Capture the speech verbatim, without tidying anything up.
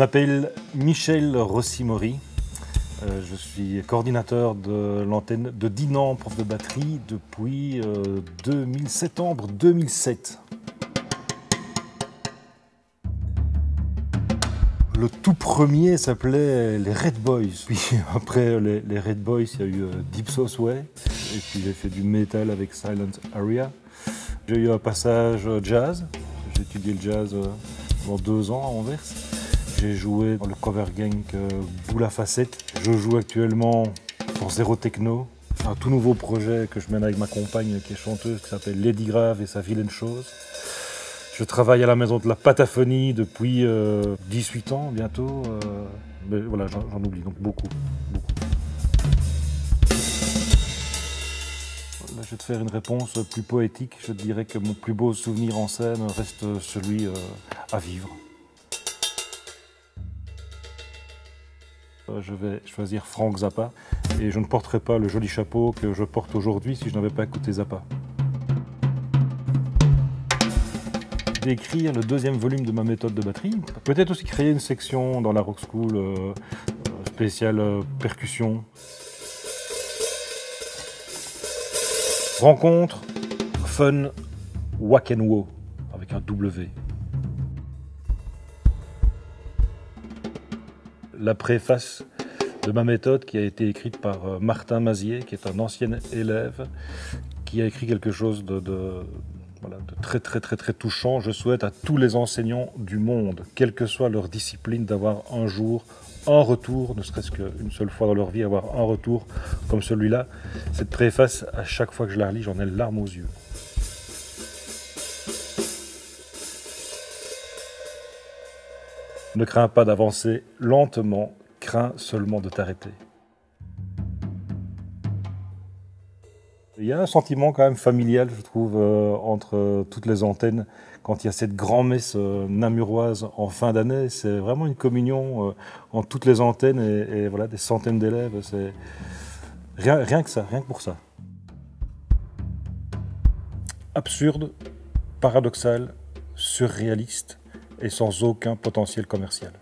m'appelle Michel Rossi Mori. Euh, je suis coordinateur de l'antenne de Dinan, prof de batterie, depuis euh, septembre deux mille sept. Le tout premier s'appelait les Red Boys. Puis après les, les Red Boys, il y a eu euh, Deep Sauce Way. Et puis j'ai fait du metal avec Silent Area. J'ai eu un passage jazz. J'ai étudié le jazz euh, pendant deux ans à Anvers. J'ai joué dans le cover gang euh, Boula Facette. Je joue actuellement pour Zéro Techno, un tout nouveau projet que je mène avec ma compagne qui est chanteuse, qui s'appelle Lady Grave et sa vilaine chose. Je travaille à la Maison de la Pataphonie depuis euh, dix-huit ans bientôt. Euh, mais voilà, j'en oublie donc beaucoup, beaucoup. Là, je vais te faire une réponse plus poétique. Je te dirais que mon plus beau souvenir en scène reste celui euh, à vivre. Je vais choisir Franck Zappa et je ne porterai pas le joli chapeau que je porte aujourd'hui si je n'avais pas écouté Zappa. D'écrire le deuxième volume de ma méthode de batterie, peut-être aussi créer une section dans la rock school euh, spéciale euh, percussion. Rencontre, fun, wack and wow avec un W. La préface de ma méthode qui a été écrite par Martin Mazier, qui est un ancien élève, qui a écrit quelque chose de, de, voilà, de très très très très touchant. Je souhaite à tous les enseignants du monde, quelle que soit leur discipline, d'avoir un jour un retour, ne serait-ce qu'une seule fois dans leur vie, avoir un retour comme celui-là. Cette préface, à chaque fois que je la relis, j'en ai les larmes aux yeux. Ne crains pas d'avancer lentement, crains seulement de t'arrêter. Il y a un sentiment quand même familial, je trouve, euh, entre euh, toutes les antennes. Quand il y a cette grand-messe euh, namuroise en fin d'année, c'est vraiment une communion euh, entre toutes les antennes et, et voilà, des centaines d'élèves. C'est rien, rien que ça, rien que pour ça. Absurde, paradoxal, surréaliste et sans aucun potentiel commercial.